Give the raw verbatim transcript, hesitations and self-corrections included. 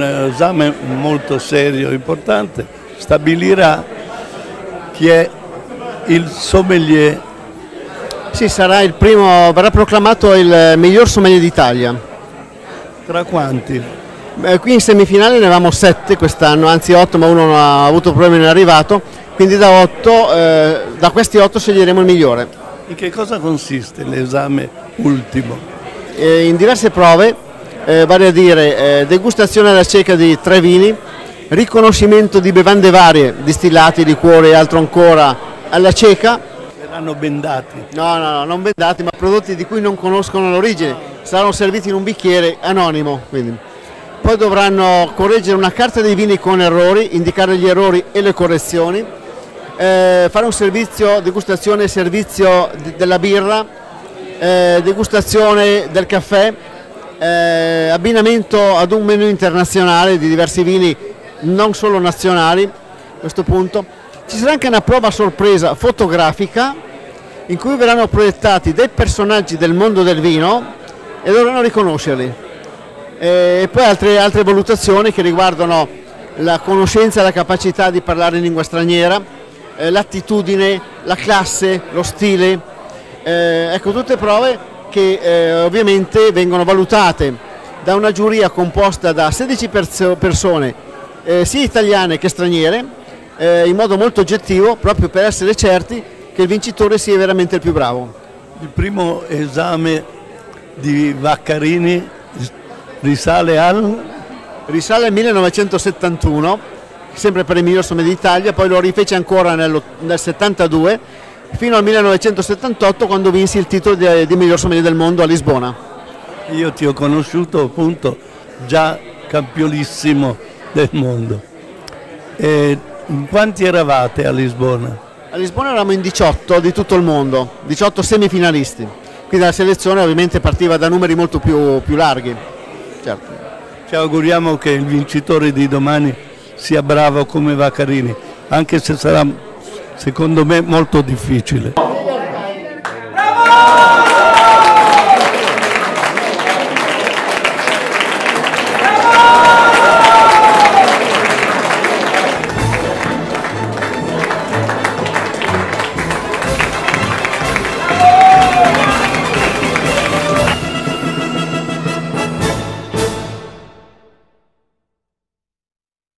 un esame molto serio e importante, stabilirà chi è il sommelier. Sì, sarà il primo, verrà proclamato il miglior sommelier d'Italia. Tra quanti? Beh, qui in semifinale ne avevamo sette quest'anno, anzi otto, ma uno non ha avuto problemi, non è arrivato, quindi da, otto, eh, da questi otto sceglieremo il migliore. In che cosa consiste l'esame ultimo? Eh, in diverse prove, eh, vale a dire eh, degustazione alla cieca di tre vini, riconoscimento di bevande varie, distillati, liquori e altro ancora alla cieca. Saranno bendati? No, no, no, non bendati, ma prodotti di cui non conoscono l'origine. Saranno serviti in un bicchiere anonimo, quindi. Poi dovranno correggere una carta dei vini con errori, indicare gli errori e le correzioni, eh, fare un servizio, degustazione, servizio della birra, eh, degustazione del caffè, eh, abbinamento ad un menù internazionale di diversi vini, non solo nazionali a questo punto. Ci sarà anche una prova sorpresa fotografica in cui verranno proiettati dei personaggi del mondo del vino e dovranno riconoscerli. E poi altre, altre valutazioni che riguardano la conoscenza e la capacità di parlare in lingua straniera, eh, l'attitudine, la classe, lo stile, eh, ecco, tutte prove che eh, ovviamente vengono valutate da una giuria composta da sedici perso persone, eh, sia italiane che straniere, eh, in modo molto oggettivo, proprio per essere certi che il vincitore sia veramente il più bravo. Il primo esame di Vaccarini risale al? Risale al millenovecentosettantuno, sempre per il miglior sommelier d'Italia, poi lo rifece ancora nel, nel settantadue, fino al millenovecentosettantotto, quando vinsi il titolo di, di miglior sommelier del mondo a Lisbona. Io ti ho conosciuto appunto già campionissimo del mondo. E quanti eravate a Lisbona? A Lisbona eravamo in diciotto di tutto il mondo, diciotto semifinalisti. Quindi la selezione ovviamente partiva da numeri molto più, più larghi. Certo. Ci auguriamo che il vincitore di domani sia bravo come Vaccarini, anche se sarà secondo me molto difficile.